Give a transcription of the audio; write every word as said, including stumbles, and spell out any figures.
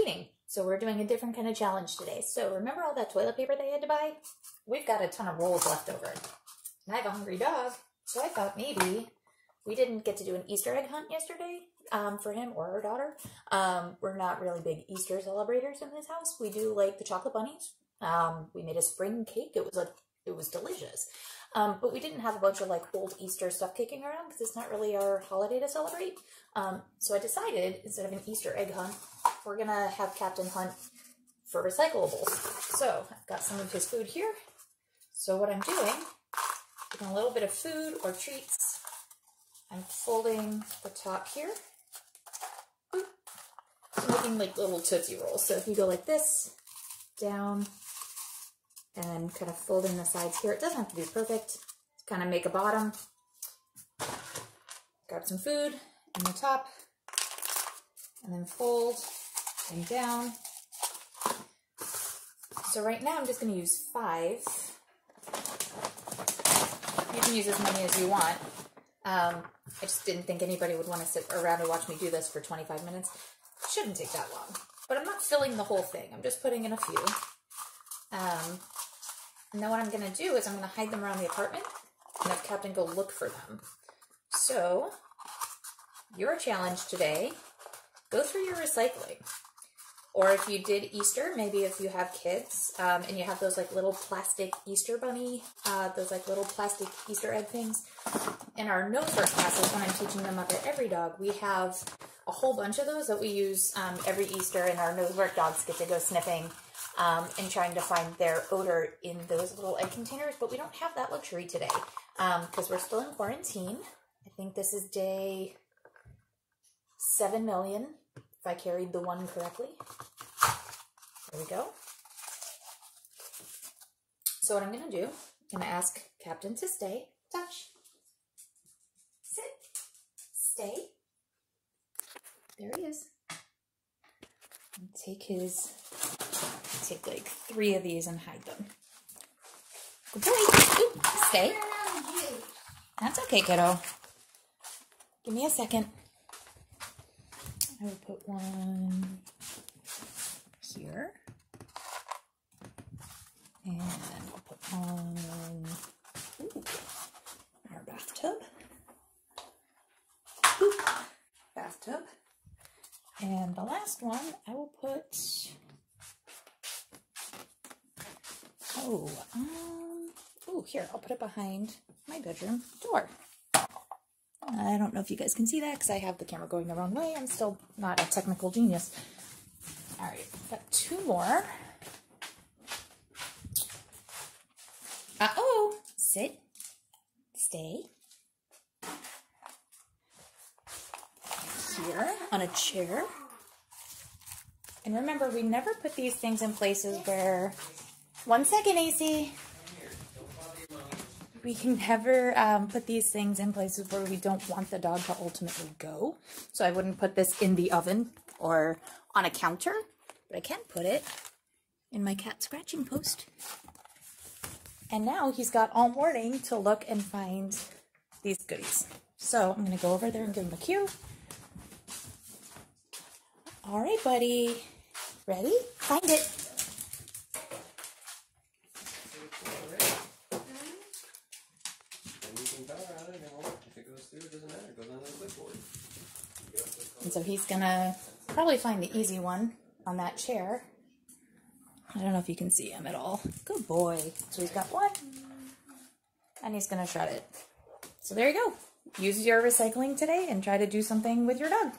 eating. So we're doing a different kind of challenge today. So remember all that toilet paper they had to buy? We've got a ton of rolls left over. And I have a hungry dog, so I thought maybe we didn't get to do an Easter egg hunt yesterday um, for him or her daughter. Um, we're not really big Easter celebrators in this house. We do like the chocolate bunnies. Um, we made a spring cake. It was like, it was delicious. Um, but we didn't have a bunch of like old Easter stuff kicking around because it's not really our holiday to celebrate. Um, so I decided instead of an Easter egg hunt, we're gonna have Captain hunt for recyclables. So I've got some of his food here. So what I'm doing, getting a little bit of food or treats, I'm folding the top here. Boop. I'm making like little Tootsie Rolls. So if you go like this, down, and then kind of fold in the sides here. It doesn't have to be perfect. Kind of make a bottom. Grab some food in the top, and then fold and down. So right now I'm just going to use five. You can use as many as you want. Um, I just didn't think anybody would want to sit around and watch me do this for twenty-five minutes. It shouldn't take that long. But I'm not filling the whole thing. I'm just putting in a few. Um, and then what I'm going to do is I'm going to hide them around the apartment and have Captain go look for them. So your challenge today, go through your recycling. Or if you did Easter, maybe if you have kids um, and you have those like little plastic Easter bunny, uh, those like little plastic Easter egg things. In our note for classes, when I'm teaching them up at Every Dog, we have a whole bunch of those that we use um, every Easter, and our nosework dogs get to go sniffing um, and trying to find their odor in those little egg containers, but we don't have that luxury today because um, we're still in quarantine. I think this is day seven million, if I carried the one correctly. There we go. So what I'm going to do, I'm going to ask Captain to stay, touch, sit, stay. There he is. And take his, take like three of these and hide them. Good boy. Ooh, stay. That's okay, kiddo. Give me a second. I will put one here. And I'll put one ooh, in our bathtub. Ooh, bathtub. And the last one, I will put, oh, um, oh, here, I'll put it behind my bedroom door. I don't know if you guys can see that because I have the camera going the wrong way. I'm still not a technical genius. All right, I've got two more. Uh-oh, sit, stay. Here on a chair. And remember, we never put these things in places where, one second, A C, we can never um, put these things in places where we don't want the dog to ultimately go. So I wouldn't put this in the oven or on a counter, but I can put it in my cat scratching post. And now he's got all morning to look and find these goodies. So I'm gonna go over there and give him a cue. All right, buddy. Ready? Find it. And so he's gonna probably find the easy one on that chair. I don't know if you can see him at all. Good boy. So he's got one, and he's gonna shred it. So there you go. Use your recycling today and try to do something with your dog.